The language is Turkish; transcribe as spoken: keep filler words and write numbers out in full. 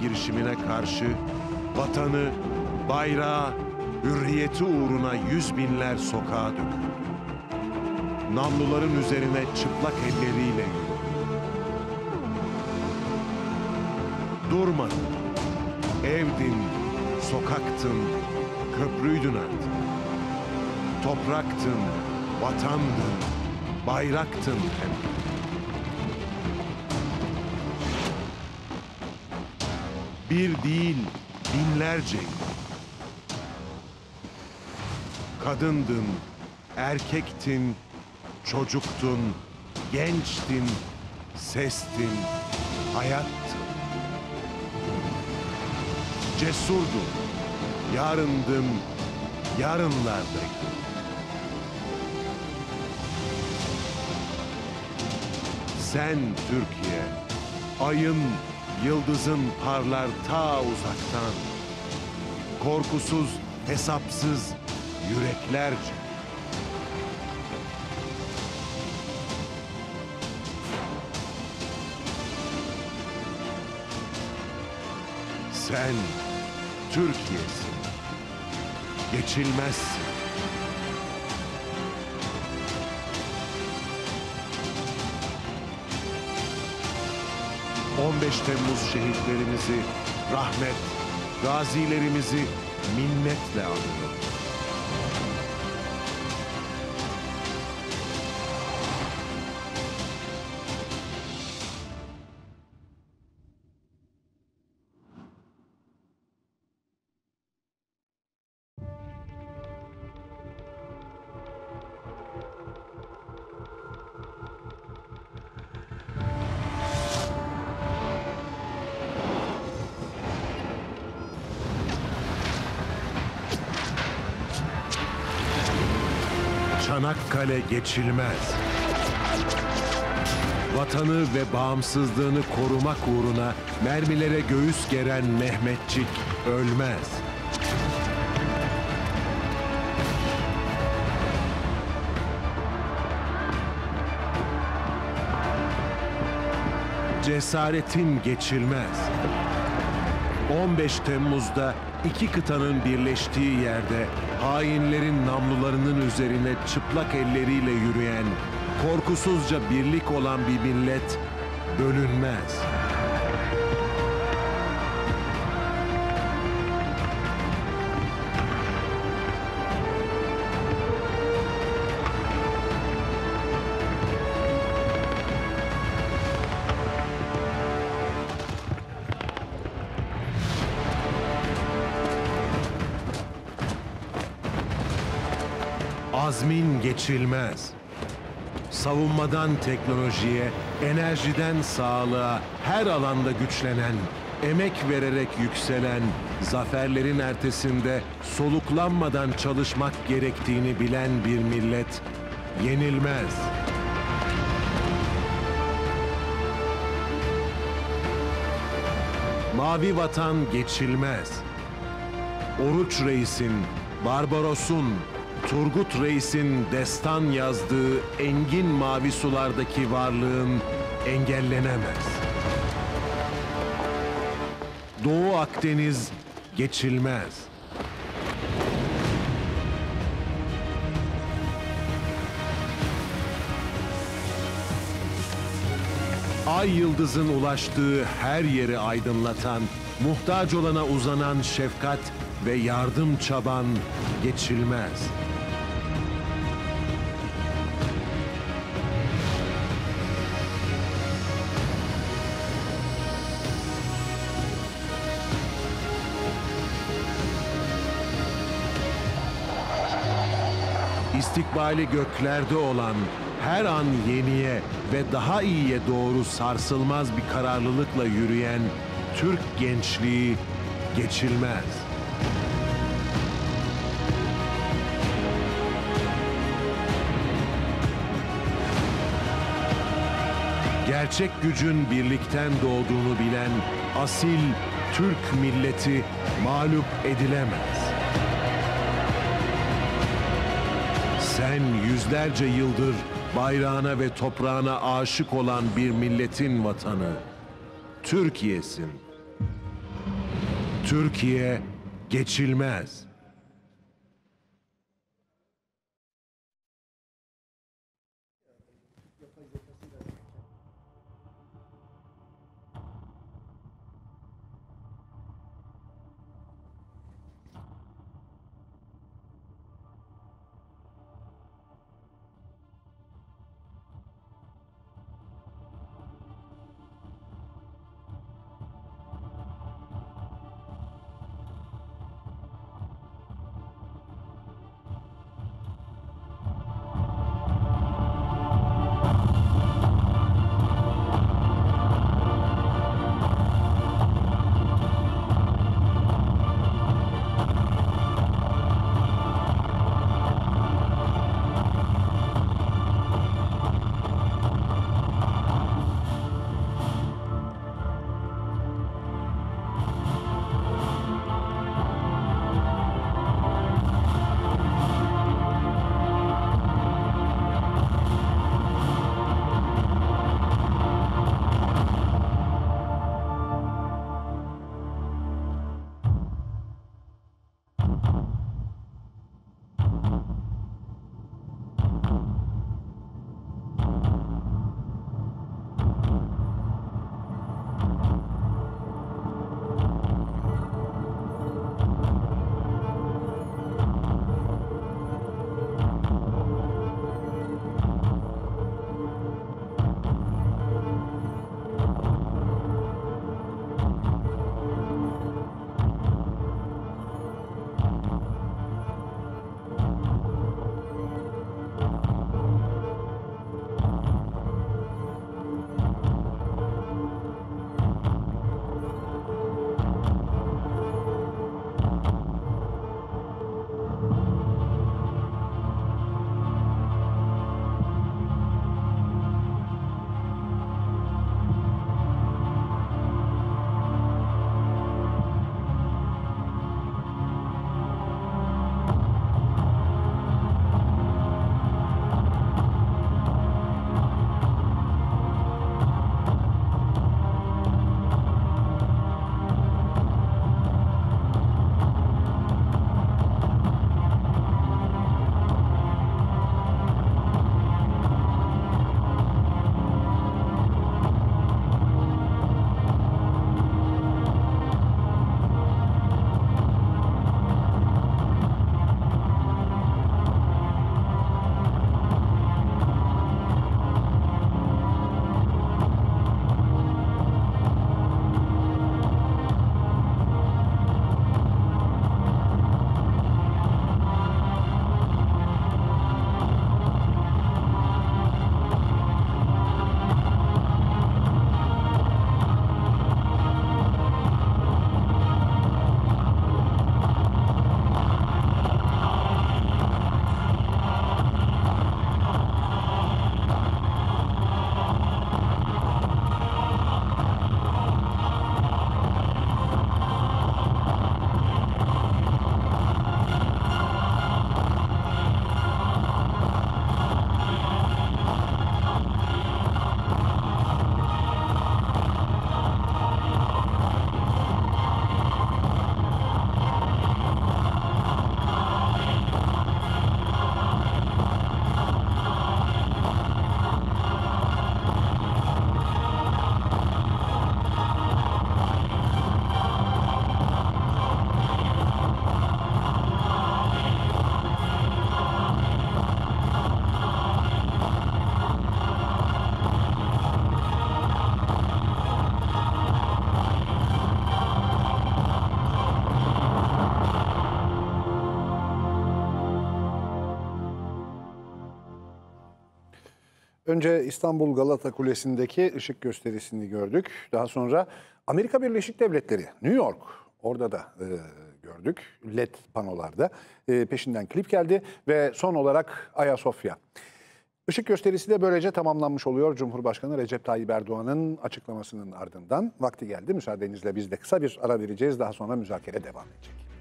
girişimine karşı vatanı, bayrağı, hürriyeti uğruna yüz binler sokağa döküldü. Namluların üzerine çıplak elleriyle yürüdü. Durmadı. Evdin, sokaktın, köprüydün artık. Topraktın, vatandın, bayraktın hem. Bir değil, binlerce. Kadındın, erkektin, çocuktun, gençtin, sestin, hayattın. Cesurdun, yarındın, yarınlardaydın. Sen Türkiye, ayın, yıldızın parlar ta uzaktan, korkusuz, hesapsız, yüreklerce. Sen Türkiye'sin, geçilmezsin. on beş Temmuz şehitlerimizi rahmet, gazilerimizi minnetle anıyoruz. Çanakkale geçilmez. Vatanı ve bağımsızlığını korumak uğruna mermilere göğüs geren Mehmetçik ölmez. Cesaretin geçilmez. on beş Temmuz'da iki kıtanın birleştiği yerde hainlerin namlularının üzerine çıplak elleriyle yürüyen, korkusuzca birlik olan bir millet bölünmez. Azmin geçilmez. Savunmadan teknolojiye, enerjiden sağlığa, her alanda güçlenen, emek vererek yükselen, zaferlerin ertesinde soluklanmadan çalışmak gerektiğini bilen bir millet yenilmez. Mavi vatan geçilmez. Oruç Reis'in, Barbaros'un, Turgut Reis'in destan yazdığı engin mavi sulardaki varlığın engellenemez. Doğu Akdeniz geçilmez. Ay yıldızın ulaştığı her yeri aydınlatan, muhtaç olana uzanan şefkat ve yardım çaban geçilmez. İstikbali göklerde olan, her an yeniye ve daha iyiye doğru sarsılmaz bir kararlılıkla yürüyen Türk gençliği geçilmez. Gerçek gücün birlikten doğduğunu bilen asil Türk milleti mağlup edilemez. Sen yüzlerce yıldır bayrağına ve toprağına aşık olan bir milletin vatanı, Türkiye'sin. Türkiye geçilmez. Önce İstanbul Galata Kulesi'ndeki ışık gösterisini gördük. Daha sonra Amerika Birleşik Devletleri, New York, orada da e, gördük. L E D panolarda e, peşinden klip geldi ve son olarak Ayasofya. Işık gösterisi de böylece tamamlanmış oluyor. Cumhurbaşkanı Recep Tayyip Erdoğan'ın açıklamasının ardından vakti geldi. Müsaadenizle biz de kısa bir ara vereceğiz. Daha sonra müzakere devam edecek.